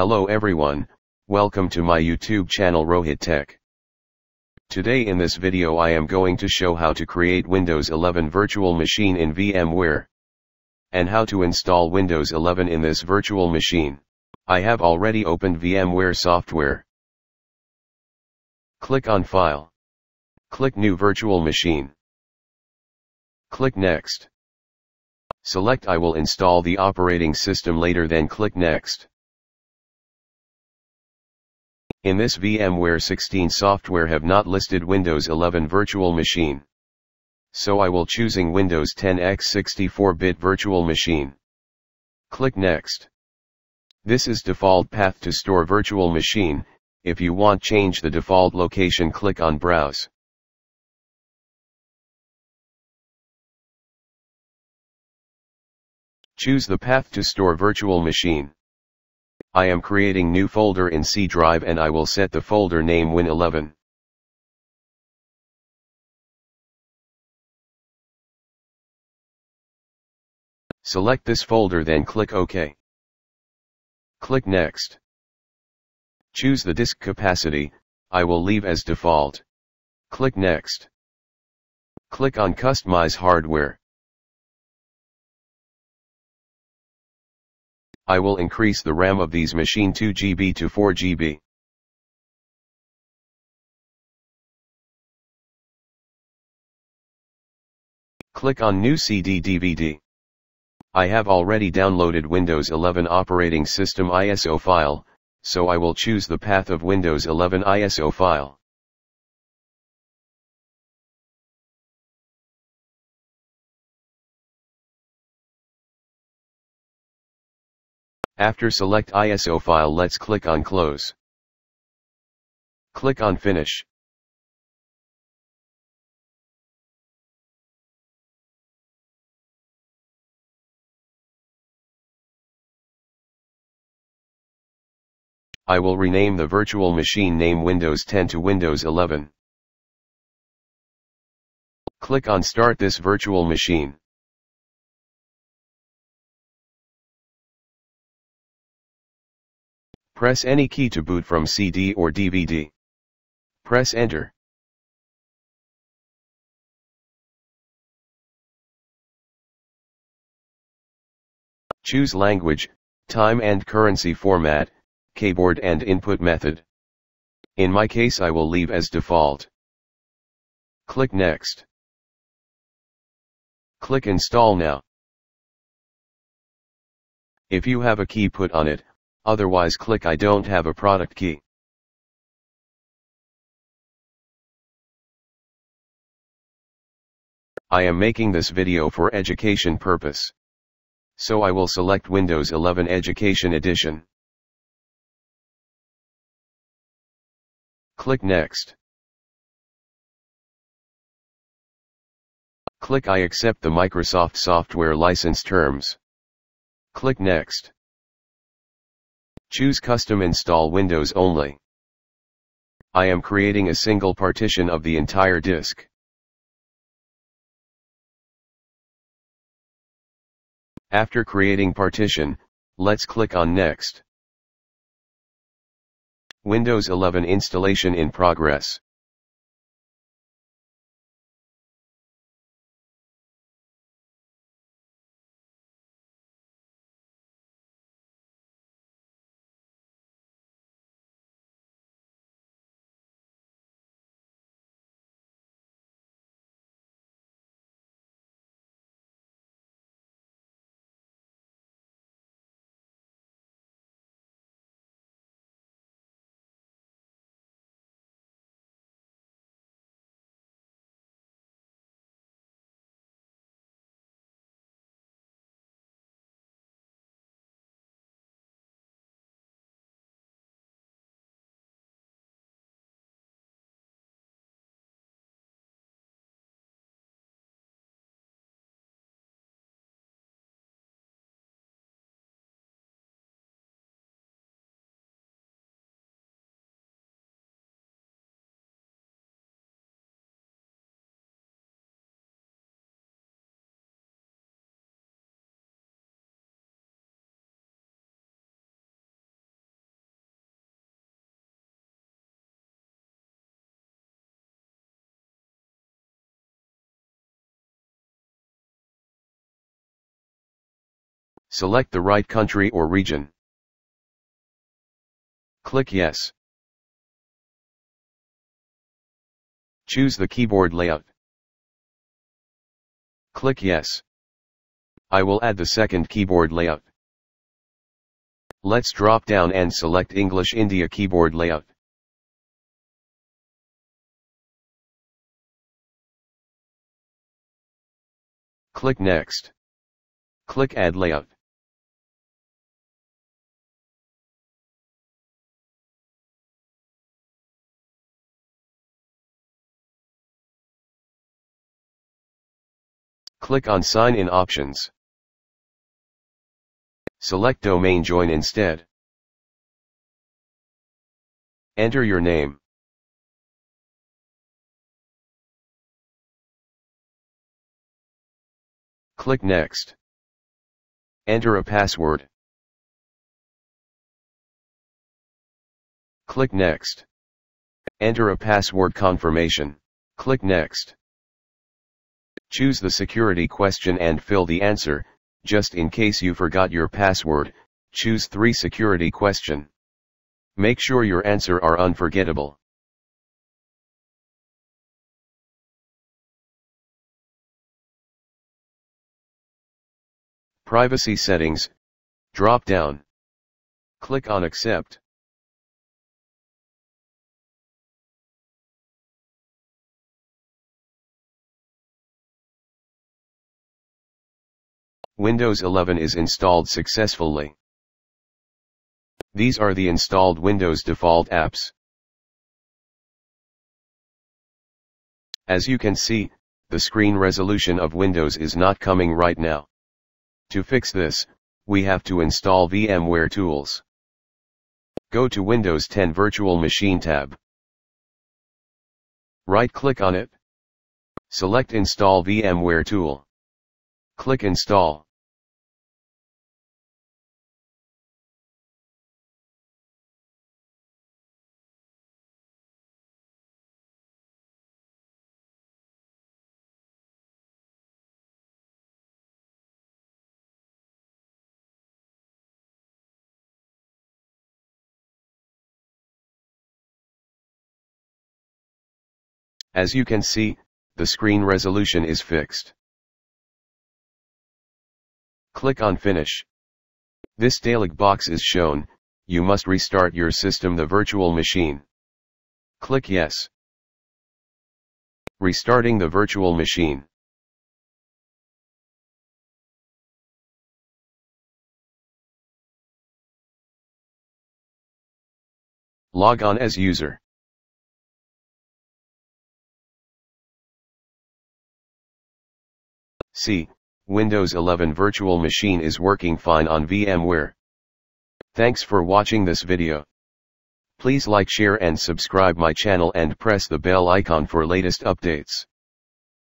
Hello everyone, welcome to my YouTube channel Rohit Tech. Today in this video I am going to show how to create Windows 11 virtual machine in VMware, and how to install Windows 11 in this virtual machine. I have already opened VMware software. Click on File. Click New Virtual Machine. Click Next. Select I will install the operating system later, then click Next. In this VMware 16 software have not listed Windows 11 virtual machine. So I will choosing Windows 10 x 64-bit virtual machine. Click Next. This is default path to store virtual machine. If you want change the default location, click on Browse. Choose the path to store virtual machine. I am creating new folder in C drive and I will set the folder name Win11. Select this folder, then click OK. Click Next. Choose the disk capacity, I will leave as default. Click Next. Click on Customize Hardware. I will increase the RAM of these machine 2GB to 4GB. Click on New CD/DVD. I have already downloaded Windows 11 operating system ISO file, so I will choose the path of Windows 11 ISO file. After select ISO file, let's click on Close. Click on Finish. I will rename the virtual machine name Windows 10 to Windows 11. Click on Start this virtual machine. Press any key to boot from CD or DVD. Press Enter. Choose language, time and currency format, keyboard and input method. In my case I will leave as default. Click Next. Click Install Now. If you have a key, put on it. Otherwise click I don't have a product key. I am making this video for education purpose. So I will select Windows 11 Education Edition. Click Next. Click I accept the Microsoft software license terms. Click Next. Choose Custom Install Windows Only. I am creating a single partition of the entire disk. After creating partition, let's click on Next. Windows 11 installation in progress. Select the right country or region. Click Yes. Choose the keyboard layout. Click Yes. I will add the second keyboard layout. Let's drop down and select English India keyboard layout. Click Next. Click Add Layout. Click on Sign In Options. Select Domain Join instead. Enter your name. Click Next. Enter a password. Click Next. Enter a password confirmation. Click Next. Choose the security question and fill the answer. Just in case you forgot your password, choose 3 security question. Make sure your answer are unforgettable. Privacy settings. Drop down. Click on Accept. Windows 11 is installed successfully. These are the installed Windows default apps. As you can see, the screen resolution of Windows is not coming right now. To fix this, we have to install VMware tools. Go to Windows 10 Virtual Machine tab. Right-click on it. Select Install VMware tool. Click Install. As you can see, the screen resolution is fixed. Click on Finish. This dialog box is shown. You must restart your system, the virtual machine. Click Yes. Restarting the virtual machine. Log on as user. See, Windows 11 virtual machine is working fine on VMware. Thanks for watching this video. Please like, share and subscribe my channel and press the bell icon for latest updates.